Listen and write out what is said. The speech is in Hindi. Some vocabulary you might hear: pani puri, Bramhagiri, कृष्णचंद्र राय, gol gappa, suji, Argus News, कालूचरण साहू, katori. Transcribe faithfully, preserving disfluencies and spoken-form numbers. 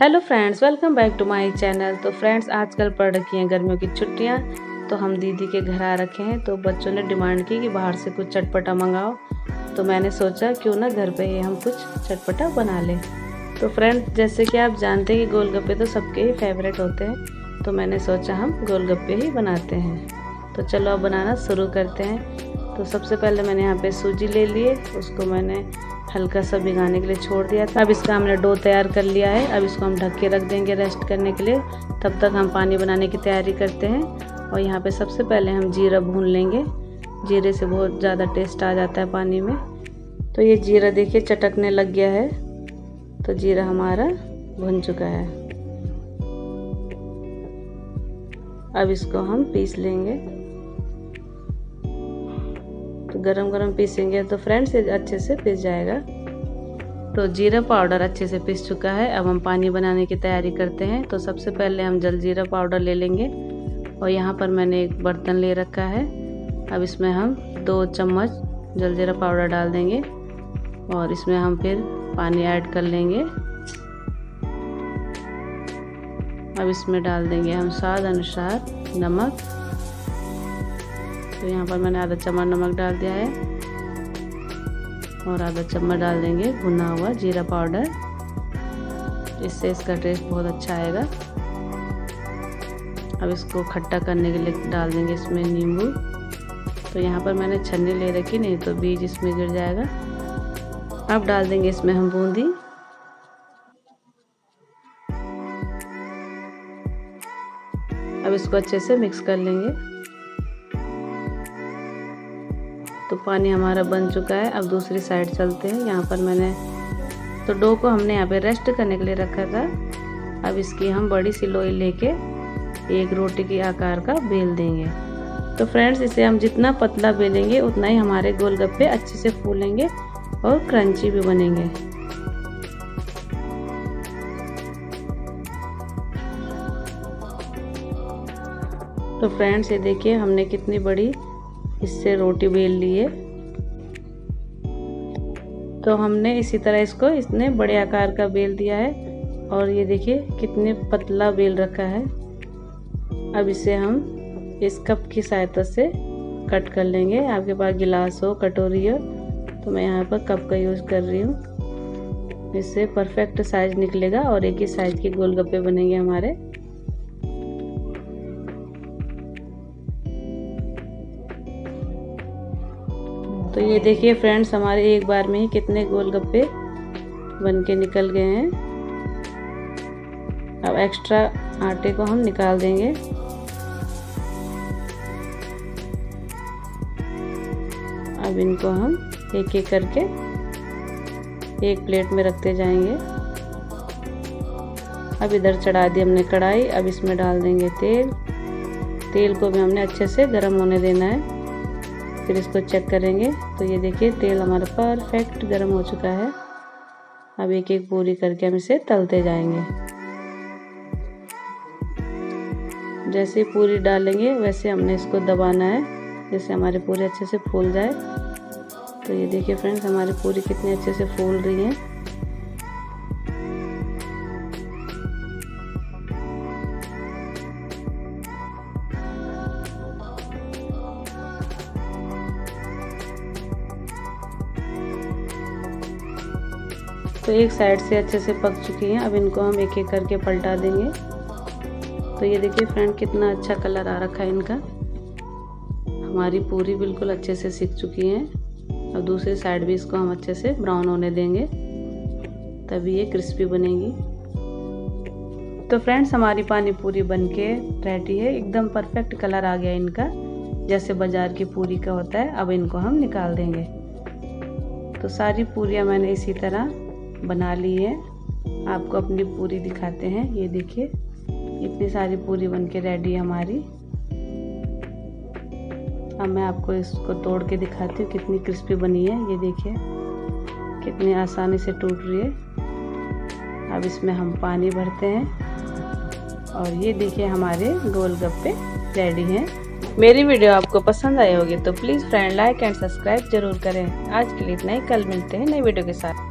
Hello friends, welcome back to my channel. तो फ्रेंड्स, आजकल पड़ रखी हैं गर्मियों की छुट्टियां, तो हम दीदी के घर आ रखे हैं। तो बच्चों ने डिमांड की कि बाहर से कुछ चटपटा मंगाओ, तो मैंने सोचा क्यों ना घर पे ही हम कुछ चटपटा बना लें। तो फ्रेंड्स, जैसे कि आप जानते हैं कि गोलगप्पे तो सबके ही फेवरेट होते हैं, तो मैंने सोचा हम गोलगप्पे ही बनाते हैं। तो चलो अब बनाना शुरू करते हैं। तो सबसे पहले मैंने यहाँ पर सूजी ले लिए, उसको मैंने हल्का सा भिगाने के लिए छोड़ दिया था। अब इसका हमने डो तैयार कर लिया है। अब इसको हम ढक के रख देंगे रेस्ट करने के लिए। तब तक हम पानी बनाने की तैयारी करते हैं। और यहाँ पे सबसे पहले हम जीरा भून लेंगे। जीरे से बहुत ज़्यादा टेस्ट आ जाता है पानी में। तो ये जीरा देखिए चटकने लग गया है, तो जीरा हमारा भुन चुका है। अब इसको हम पीस लेंगे। तो गरम गरम पीसेंगे तो फ्रेंड्स ये अच्छे से पिस जाएगा। तो जीरा पाउडर अच्छे से पिस चुका है। अब हम पानी बनाने की तैयारी करते हैं। तो सबसे पहले हम जलजीरा पाउडर ले लेंगे। और यहाँ पर मैंने एक बर्तन ले रखा है। अब इसमें हम दो चम्मच जलजीरा पाउडर डाल देंगे और इसमें हम फिर पानी ऐड कर लेंगे। अब इसमें डाल देंगे हम स्वाद अनुसार नमक। तो यहाँ पर मैंने आधा चम्मच नमक डाल दिया है और आधा चम्मच डाल देंगे भुना हुआ जीरा पाउडर। इससे इसका टेस्ट बहुत अच्छा आएगा। अब इसको खट्टा करने के लिए डाल देंगे इसमें नींबू। तो यहाँ पर मैंने छन्नी ले रखी, नहीं तो बीज इसमें गिर जाएगा। अब डाल देंगे इसमें हम बूंदी। अब इसको अच्छे से मिक्स कर लेंगे। तो पानी हमारा बन चुका है। अब दूसरी साइड चलते हैं। यहाँ पर मैंने तो डो को हमने यहाँ पे रेस्ट करने के लिए रखा था। अब इसकी हम बड़ी सी लोई लेके एक रोटी के आकार का बेल देंगे। तो फ्रेंड्स, इसे हम जितना पतला बेलेंगे उतना ही हमारे गोलगप्पे अच्छे से फूलेंगे और क्रंची भी बनेंगे। तो फ्रेंड्स, ये देखिए हमने कितनी बड़ी इससे रोटी बेल लिए। तो हमने इसी तरह इसको इसने बड़े आकार का बेल दिया है और ये देखिए कितने पतला बेल रखा है। अब इसे हम इस कप की सहायता से कट कर लेंगे। आपके पास गिलास हो, कटोरी हो, तो मैं यहाँ पर कप का यूज़ कर रही हूँ। इससे परफेक्ट साइज निकलेगा और एक ही साइज के गोलगप्पे बनेंगे हमारे। तो ये देखिए फ्रेंड्स, हमारे एक बार में ही कितने गोलगप्पे बनके निकल गए हैं। अब एक्स्ट्रा आटे को हम निकाल देंगे। अब इनको हम एक एक करके एक प्लेट में रखते जाएंगे। अब इधर चढ़ा दी हमने कढ़ाई। अब इसमें डाल देंगे तेल। तेल को भी हमने अच्छे से गर्म होने देना है। फिर इसको चेक करेंगे। तो ये देखिए तेल हमारा परफेक्ट गर्म हो चुका है। अब एक एक पूरी करके हम इसे तलते जाएंगे। जैसे पूरी डालेंगे वैसे हमने इसको दबाना है, जैसे हमारे पूरी अच्छे से फूल जाए। तो ये देखिए फ्रेंड्स, हमारी पूरी कितनी अच्छे से फूल रही है। तो एक साइड से अच्छे से पक चुकी हैं। अब इनको हम एक एक करके पलटा देंगे। तो ये देखिए फ्रेंड कितना अच्छा कलर आ रखा है इनका। हमारी पूरी बिल्कुल अच्छे से सिक चुकी हैं। और दूसरी साइड भी इसको हम अच्छे से ब्राउन होने देंगे, तभी ये क्रिस्पी बनेगी। तो फ्रेंड्स, हमारी पानी पूरी बनके रेडी है। एकदम परफेक्ट कलर आ गया इनका, जैसे बाजार की पूरी का होता है। अब इनको हम निकाल देंगे। तो सारी पूरियाँ मैंने इसी तरह बना ली है। आपको अपनी पूरी दिखाते हैं। ये देखिए इतनी सारी पूरी बनके रेडी है हमारी। अब मैं आपको इसको तोड़ के दिखाती हूँ कितनी क्रिस्पी बनी है। ये देखिए कितनी आसानी से टूट रही है। अब इसमें हम पानी भरते हैं और ये देखिए हमारे गोलगप्पे रेडी हैं। मेरी वीडियो आपको पसंद आई होगी तो please friend like and subscribe जरूर करें। आज के लिए इतना ही, कल मिलते हैं नई वीडियो के साथ।